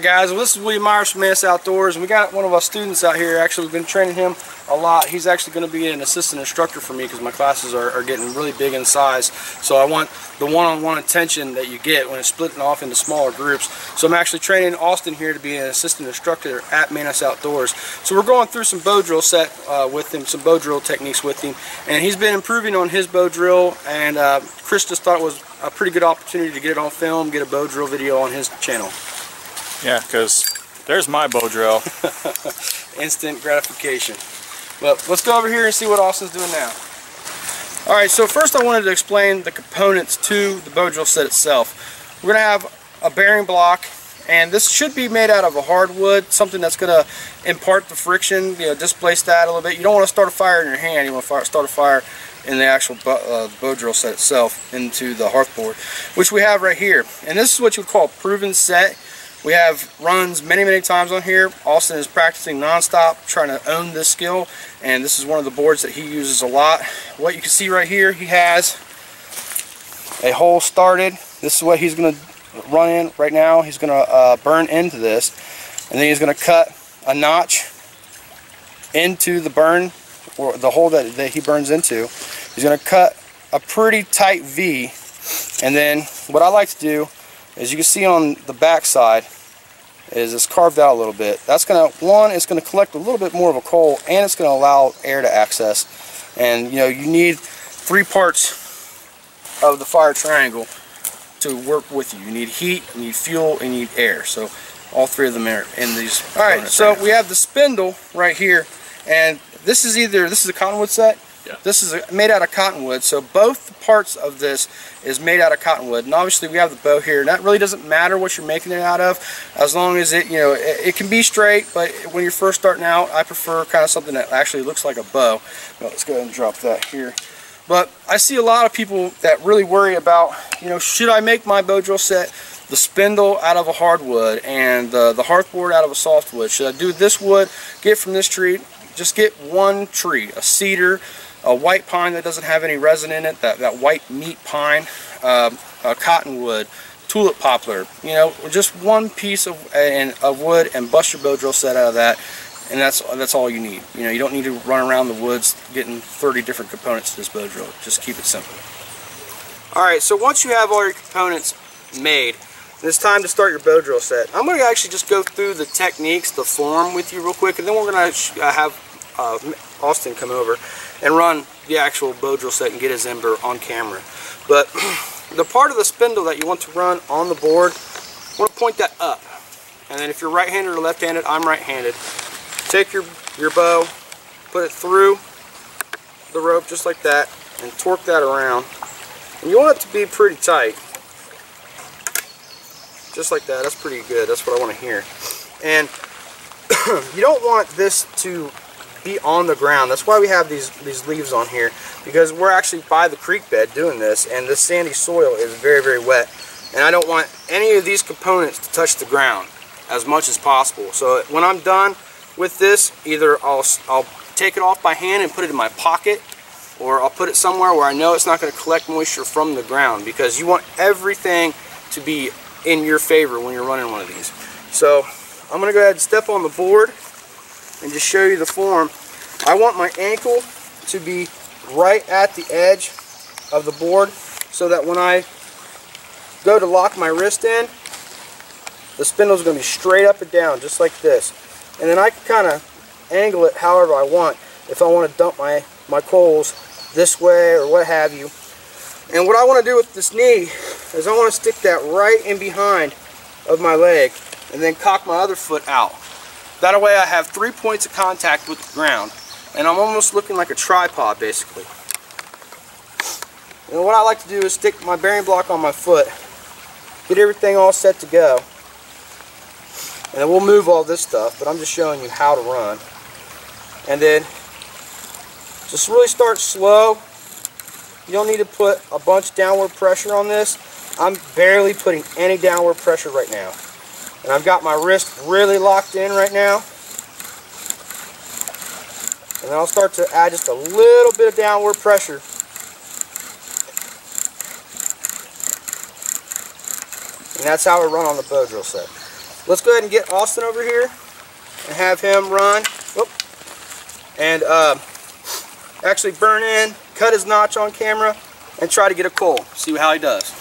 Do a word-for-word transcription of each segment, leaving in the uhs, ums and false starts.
Alright guys, well, this is William Myers from Mantis Outdoors, and we got one of our students out here. Actually, we've been training him a lot. He's actually going to be an assistant instructor for me because my classes are, are getting really big in size. So I want the one-on-one attention that you get when it's splitting off into smaller groups. So I'm actually training Austin here to be an assistant instructor at Mantis Outdoors. So we're going through some bow drill set uh, with him, some bow drill techniques with him, and he's been improving on his bow drill, and uh, Chris just thought it was a pretty good opportunity to get it on film, get a bow drill video on his channel. Yeah, because there's my bow drill. Instant gratification. But let's go over here and see what Austin's doing now. Alright, so first I wanted to explain the components to the bow drill set itself. We're going to have a bearing block, and this should be made out of a hardwood, something that's going to impart the friction, you know, displace that a little bit. You don't want to start a fire in your hand, you want to fire, start a fire in the actual bow, uh, bow drill set itself into the hearthboard, which we have right here. And this is what you would call a proven set. We have runs many, many times on here. Austin is practicing non-stop, trying to own this skill, and this is one of the boards that he uses a lot. What you can see right here, he has a hole started. This is what he's going to run in right now. He's going to uh, burn into this, and then he's going to cut a notch into the burn, or the hole that, that he burns into. He's going to cut a pretty tight V, and then what I like to do, as you can see on the back side, is it's carved out a little bit. That's going to, one, it's going to collect a little bit more of a coal, and it's going to allow air to access. And, you know, you need three parts of the fire triangle to work with you. You need heat, you need fuel, and you need air. So all three of them are in these. All right, so we have the spindle right here, and this is either, this is a cottonwood set. Yeah. This is made out of cottonwood, so both parts of this is made out of cottonwood, and obviously we have the bow here, and that really doesn't matter what you're making it out of, as long as it, you know, it, it can be straight, but when you're first starting out, I prefer kind of something that actually looks like a bow. Now, let's go ahead and drop that here. But I see a lot of people that really worry about, you know, should I make my bow drill set the spindle out of a hardwood and the, the hearthboard out of a softwood? Should I do this wood, get from this tree? Just get one tree, a cedar, a white pine that doesn't have any resin in it, that, that white meat pine, um, a cottonwood, tulip poplar, you know, just one piece of, and, of wood, and bust your bow drill set out of that, and that's that's all you need. You know, you don't need to run around the woods getting thirty different components to this bow drill. Just keep it simple. Alright, so once you have all your components made, it's time to start your bow drill set. I'm going to actually just go through the techniques, the form with you real quick, and then we're going to have uh, Austin come over and run the actual bow drill set and get his ember on camera. But the part of the spindle that you want to run on the board, I want to point that up. And then if you're right-handed or left-handed, I'm right-handed. Take your, your bow, put it through the rope just like that, and torque that around. And you want it to be pretty tight. Just like that. That's pretty good. That's what I want to hear. And you don't want this to be on the ground. That's why we have these these leaves on here, because we're actually by the creek bed doing this, and the sandy soil is very, very wet, and I don't want any of these components to touch the ground as much as possible. So when I'm done with this, either I'll, I'll take it off by hand and put it in my pocket, or I'll put it somewhere where I know it's not going to collect moisture from the ground, because you want everything to be in your favor when you're running one of these. So I'm gonna go ahead and step on the board and just show you the form. I want my ankle to be right at the edge of the board, so that when I go to lock my wrist in, the spindle's gonna be straight up and down just like this, and then I can kind of angle it however I want, if I want to dump my my coals this way or what have you. And what I want to do with this knee is I want to stick that right in behind of my leg, and then cock my other foot out. That way I have three points of contact with the ground, and I'm almost looking like a tripod basically. And what I like to do is stick my bearing block on my foot, get everything all set to go, and then we'll move all this stuff, but I'm just showing you how to run. And then just really start slow. You don't need to put a bunch downward pressure on this. I'm barely putting any downward pressure right now. And I've got my wrist really locked in right now. And then I'll start to add just a little bit of downward pressure. And that's how we run on the bow drill set. let's go ahead and get Austin over here and have him run whoop, and uh, actually burn in, cut his notch on camera, and try to get a coal. See how he does.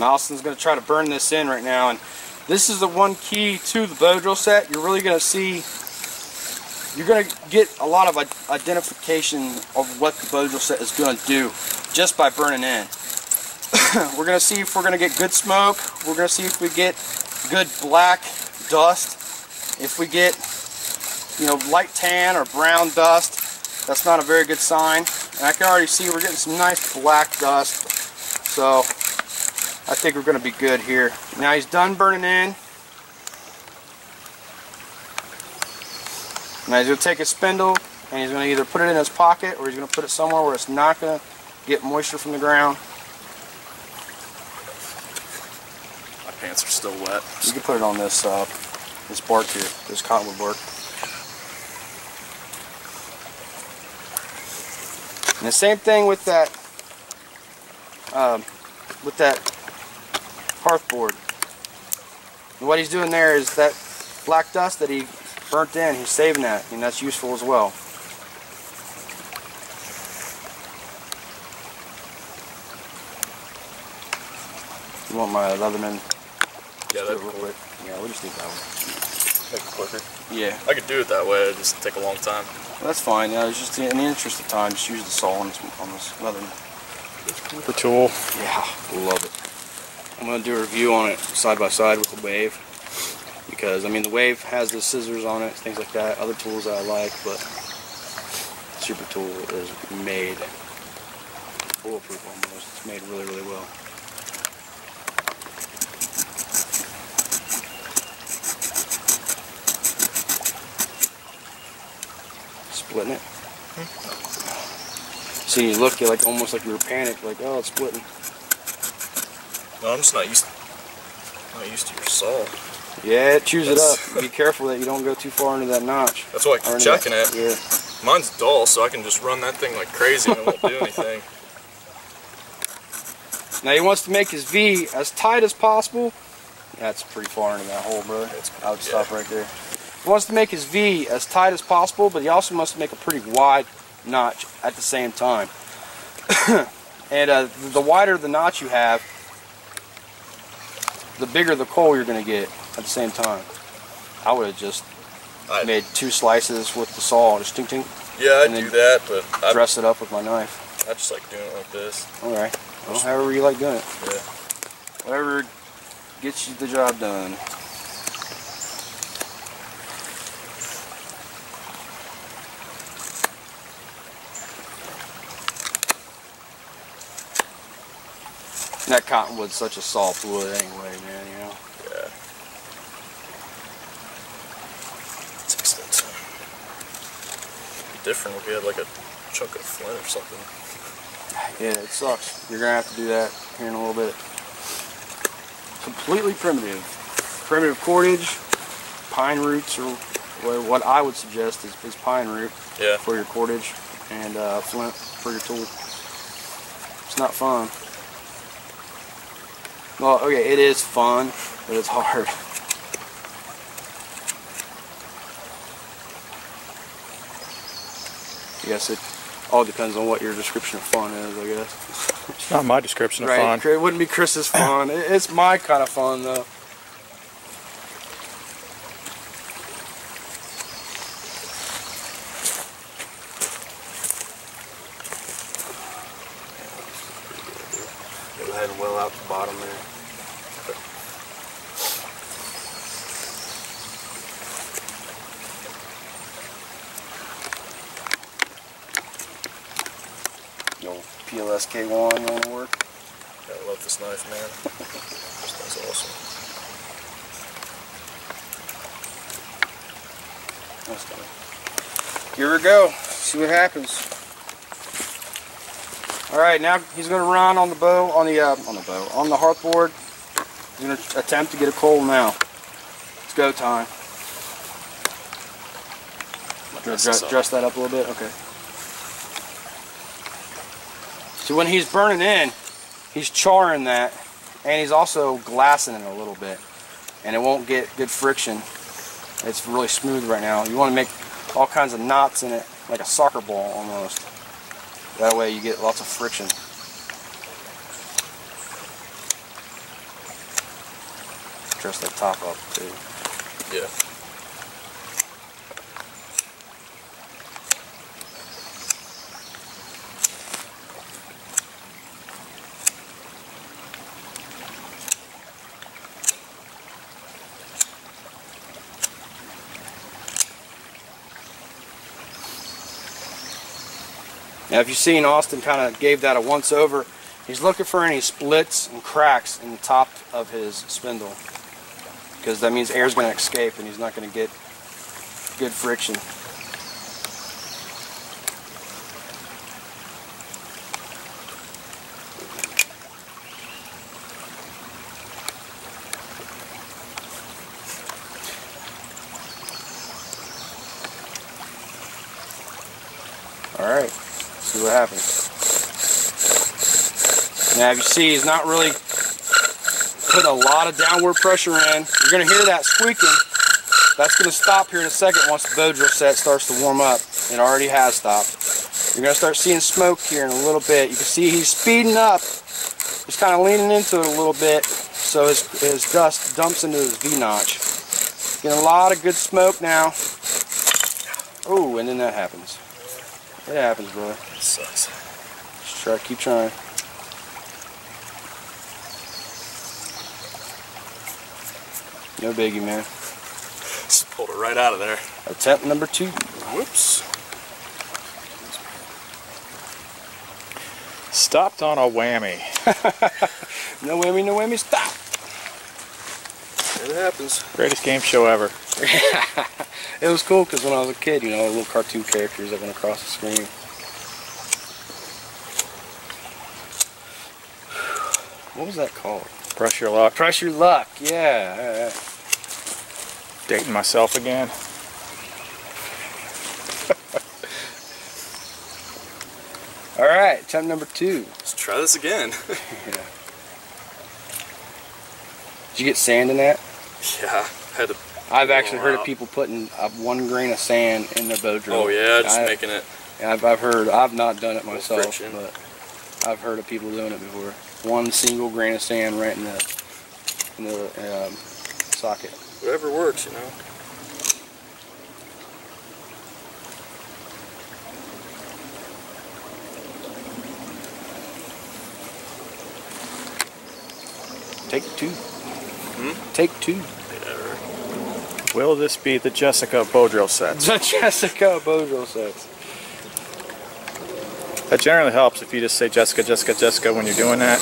Now Austin's going to try to burn this in right now, and this is the one key to the bow drill set. You're really going to see, you're going to get a lot of identification of what the bow drill set is going to do just by burning in. We're going to see if we're going to get good smoke. We're going to see if we get good black dust. If we get, you know, light tan or brown dust, that's not a very good sign. And I can already see we're getting some nice black dust. So I think we're going to be good here. Now he's done burning in. Now he's going to take his spindle and he's going to either put it in his pocket or he's going to put it somewhere where it's not going to get moisture from the ground. My pants are still wet. You can put it on this uh, this bark here, this cottonwood bark. And the same thing with that um, with that hearth board. And what he's doing there is that black dust that he burnt in, he's saving that, and that's useful as well. You want my Leatherman? Yeah, that's cool. Yeah, we'll just need that one. Make it quicker. Yeah. I could do it that way, it'd just take a long time. Well, that's fine. Yeah, it's just in the interest of time, just use the saw on this, on this Leatherman. Super Tool. Yeah, love it. I'm going to do a review on it side by side with the Wave. Because, I mean, the Wave has the scissors on it, things like that, other tools that I like, but Super Tool is made bulletproof almost. It's made really, really well. Splitting it. Hmm. See, you look, you're like, almost like you were panicked, like, oh, it's splitting. No, I'm just not used to, not used to your saw. Yeah, it chews it up. Be careful that you don't go too far into that notch. That's why I keep checking it. Yeah. Mine's dull, so I can just run that thing like crazy and it won't do anything. Now he wants to make his V as tight as possible. That's pretty far into that hole, bro. I would stop right there. He wants to make his V as tight as possible, but he also wants to make a pretty wide notch at the same time. And uh, the wider the notch you have, the bigger the coal you're going to get at the same time. I would have just I'd, made two slices with the saw, just ting ting. Yeah, I'd do that, but I'd dress it up with my knife. I just like doing it like this. Alright. Well, however you like doing it. Yeah. Whatever gets you the job done. That cottonwood's such a soft wood anyway, man, you know? Yeah. It's expensive. It'd be different if you had like a chunk of flint or something. Yeah, it sucks. You're going to have to do that here in a little bit. Completely primitive. Primitive cordage, pine roots, or what I would suggest is, is pine root yeah. for your cordage and uh, flint for your tool. It's not fun. Well, okay, it is fun, but it's hard. I guess it all depends on what your description of fun is, I guess. It's not my description right? of fun. It wouldn't be Chris's fun. It's my kind of fun, though. K one, you want to work? Yeah, I love this knife, man. This thing's awesome. That's good. Here we go. See what happens. All right, now he's going to run on the bow, on the uh, on the bow, on the hearthboard. He's going to attempt to get a coal now. It's go time. Dress, dress, dress that up a little bit. Okay. So when he's burning in, he's charring that and he's also glassing it a little bit, and it won't get good friction. It's really smooth right now. You want to make all kinds of knots in it, like a soccer ball almost. That way you get lots of friction. Dress that top up too. Yeah. Now if you've seen, Austin kind of gave that a once over. He's looking for any splits and cracks in the top of his spindle, because that means air's going to escape and he's not going to get good friction. Alright. See what happens. Now if you see, he's not really putting a lot of downward pressure in. You're going to hear that squeaking. That's going to stop here in a second once the bow drill set starts to warm up. It already has stopped. You're going to start seeing smoke here in a little bit. You can see he's speeding up. He's kind of leaning into it a little bit so his, his dust dumps into his V-notch. Getting a lot of good smoke now. Oh, and then that happens. It happens, brother. It sucks. Just try, keep trying. No biggie, man. Just pulled it right out of there. Attempt number two. Whoops. Stopped on a whammy. No whammy, no whammy, stop. It happens. Greatest game show ever. It was cool because when I was a kid, you know, little cartoon characters that went across the screen. What was that called? Press Your Luck. Press Your Luck, yeah. All right. Dating myself again. Alright, attempt number two. Let's try this again. Yeah. Did you get sand in that? Yeah, I had to. I've actually heard of people putting uh, one grain of sand in their bow drill. Oh yeah, just I, making it. And I've, I've heard, I've not done it myself, but I've heard of people doing it before. One single grain of sand right in the, in the um, socket. Whatever works, you know. Take two. Hmm? Take two. Will this be the Jessica Bow Drill sets? The Jessica Bow Drill sets. That generally helps if you just say Jessica, Jessica, Jessica when you're doing that.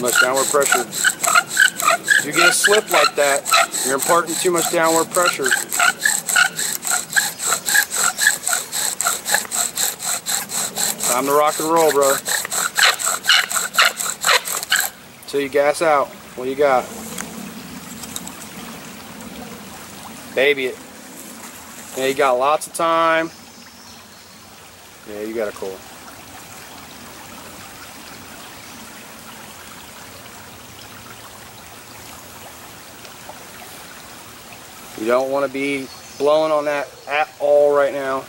Much downward pressure. If you get a slip like that, you're imparting too much downward pressure. Time to rock and roll, bro. Till you gas out. What you got? Baby it. Yeah, you got lots of time. Yeah, you got a cold. You don't want to be blowing on that at all right now.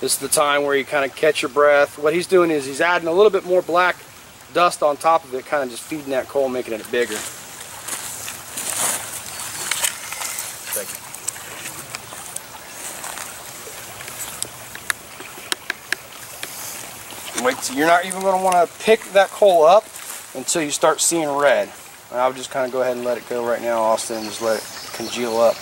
This is the time where you kind of catch your breath. What he's doing is he's adding a little bit more black dust on top of it, kind of just feeding that coal, making it bigger. Thank you. Wait, so you're not even going to want to pick that coal up until you start seeing red. And I would just kind of go ahead and let it go right now, Austin, and just let it congeal up.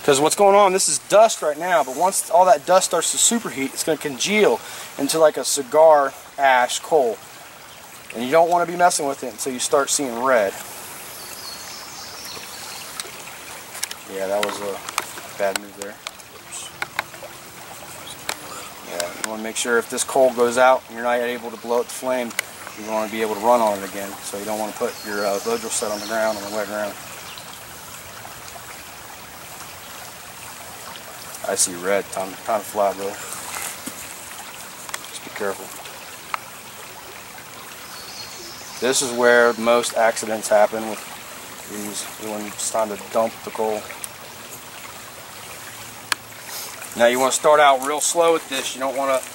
Because what's going on, this is dust right now, but once all that dust starts to superheat, it's going to congeal into like a cigar ash coal. And you don't want to be messing with it until you start seeing red. Yeah, that was a bad move there. Yeah, want to make sure if this coal goes out and you're not able to blow up the flame, you want to be able to run on it again. So you don't want to put your uh, bow drill set on the ground on the wet ground. I see red. Time, time to fly, brother. Just be careful. This is where most accidents happen with these, when it's time to dump the coal. Now you want to start out real slow with this. You don't want to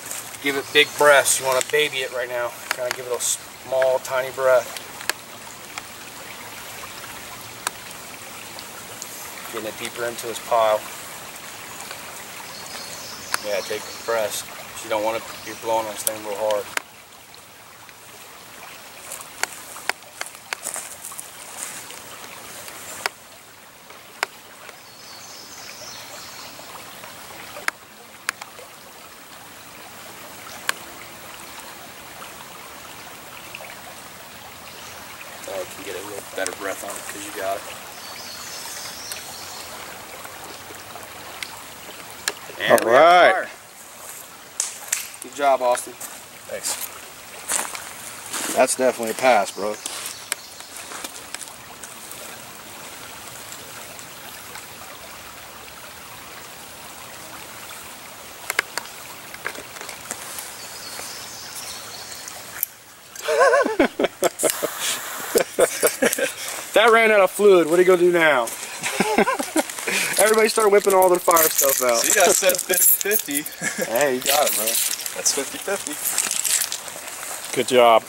give it big breaths. You want to baby it right now. Kind of give it a small, tiny breath. Getting it deeper into his pile. Yeah, take the breaths. You don't want to be blowing on this thing real hard. Breath on it because you got it. And all right. Good job, Austin. Thanks. That's definitely a pass, bro. That ran out of fluid. What are you gonna do now? Everybody start whipping all their fire stuff out. See, I said fifty fifty. Hey, you got it, bro. That's fifty fifty. Good job.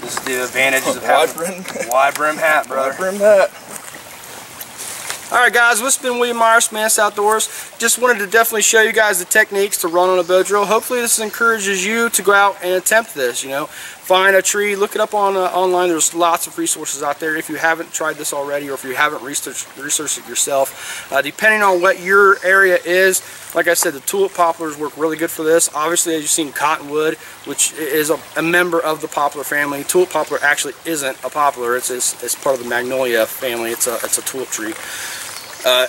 This is the advantages of having a wide brim hat, brother. Wide brim hat. Alright guys, this has been William Myers, Mantis Outdoors. Just wanted to definitely show you guys the techniques to run on a bow drill. Hopefully this encourages you to go out and attempt this, you know. Find a tree, look it up on uh, online. There's lots of resources out there if you haven't tried this already or if you haven't researched, researched it yourself. Uh, depending on what your area is, like I said, the tulip poplars work really good for this. Obviously, as you've seen, cottonwood, which is a, a member of the poplar family. Tulip poplar actually isn't a poplar. It's, it's, it's part of the magnolia family. It's a, it's a tulip tree. Uh,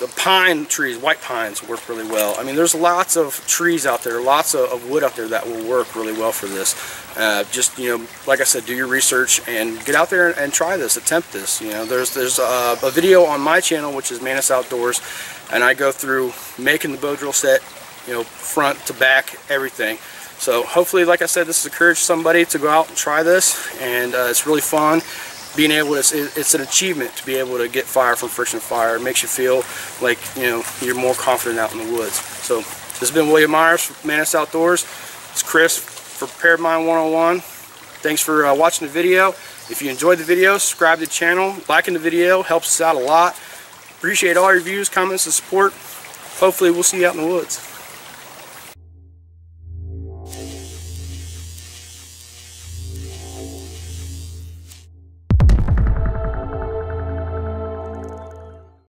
the pine trees, white pines, work really well. I mean, there's lots of trees out there, lots of, of wood out there that will work really well for this. Uh, just, you know, like I said, do your research and get out there and, and try this, attempt this. You know, there's there's a, a video on my channel, which is Mantis Outdoors, and I go through making the bow drill set, you know, front to back, everything. So hopefully, like I said, this encourages somebody to go out and try this, and uh, it's really fun. Being able to, it's an achievement to be able to get fire from friction fire. It makes you feel like, you know, you're more confident out in the woods. So this has been William Myers from Mantis Outdoors. It's Chris for Prepared Mind one oh one. Thanks for uh, watching the video. If you enjoyed the video, subscribe to the channel. Liking the video helps us out a lot. Appreciate all your views, comments, and support. Hopefully we'll see you out in the woods.